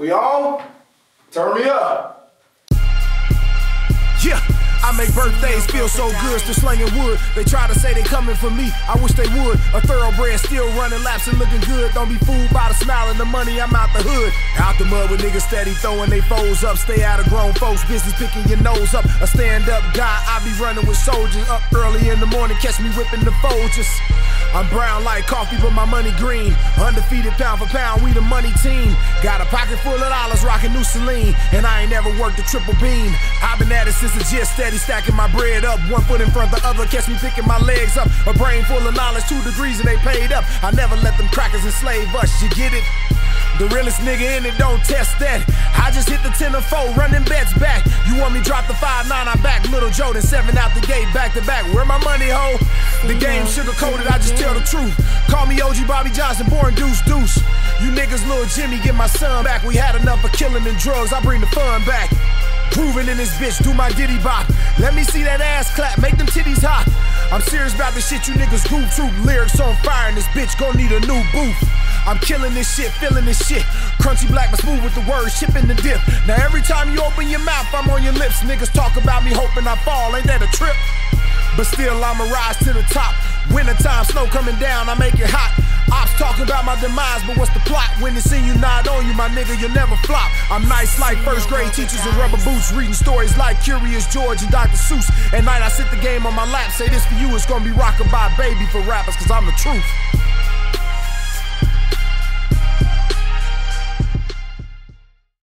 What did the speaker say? We on? Turn me up. Yeah. I make birthdays feel so good, still slinging wood. They try to say they coming for me, I wish they would. A thoroughbred still running laps and looking good. Don't be fooled by the smile and the money, I'm out the hood. Out the mud with niggas steady throwing they foes up. Stay out of grown folks, business picking your nose up. A stand-up guy, I be running with soldiers. Up early in the morning, catch me whipping the Folgers. I'm brown like coffee, but my money green. Undefeated pound for pound, we the money team. Got a pocket full of dollars, rocking new Celine. And I ain't never worked a triple beam. I've been at it since the gist, steady stacking my bread up. One foot in front of the other, catch me picking my legs up. A brain full of knowledge, 2 degrees and they paid up. I never let them crackers enslave us, you get it? The realest nigga in it, don't test that. I just hit the 10 or 4, running bets back. You want me drop the 5-9, I back Little Joe, then 7 out the gate, back to back. Where my money, ho? The game sugar-coated, I just tell the truth. Call me OG Bobby Johnson, born Deuce Deuce. You niggas, Lil Jimmy, get my son back. We had enough of killing and drugs, I bring the fun back. Proving in this bitch, do my diddy bop. Let me see that ass clap, make them titties hot. I'm serious about this shit, you niggas goof troop. Lyrics on fire and this bitch gon' need a new booth. I'm killing this shit, feeling this shit. Crunchy black but smooth with the words, chipping the dip. Now every time you open your mouth, I'm on your lips. Niggas talk about me hoping I fall, ain't that a trip? But still I'ma rise to the top. Wintertime, snow coming down, I make it hot. Ops talking about my demise, but what's the plot? When they see you nod on you, my nigga, you'll never flop. I'm nice like first grade teachers in rubber boots, reading stories like Curious George and Dr. Seuss. At night I sit the game on my lap, say this for you, it's gonna be rockin' by baby for rappers, cause I'm the truth.